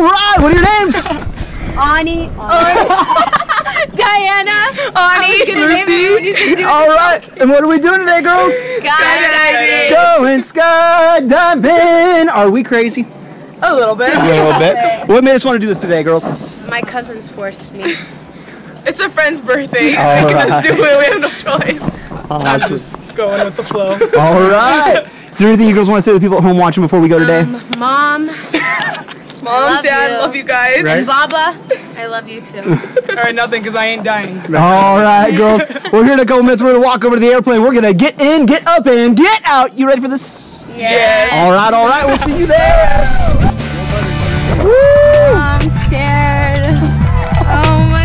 Alright, what are your names? Ani. Diana. Ani. Alright, and what are we doing today, girls? Skydiving. Going skydiving. Are we crazy? A little bit. A little bit. What made us want to do this today, girls? My cousins forced me. It's a friend's birthday. Let's do it. We have no choice. I'm just going with the flow. All right. Is there anything you girls want to say to the people at home watching before we go today? Mom, Dad, love you guys. Right? And Baba, I love you too. All right, nothing, because I ain't dying. All right, girls. We're here in a couple minutes. We're going to walk over to the airplane. We're going to get in, get up, and get out. You ready for this? Yes. All right, all right. We'll see you there. Woo! I'm scared. Oh, my.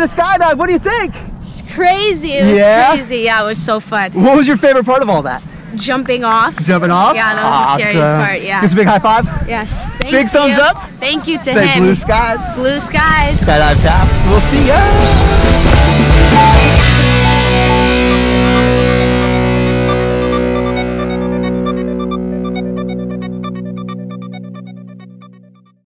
Skydive, what do you think? It's crazy. It was crazy. Yeah, it was so fun. What was your favorite part of all that? Jumping off. Jumping off? Yeah, that was the scariest part, yeah. It's a big high five? Yes. Big thumbs up? Thank you to him. Say blue skies. Blue skies. Skydive Taft. We'll see ya.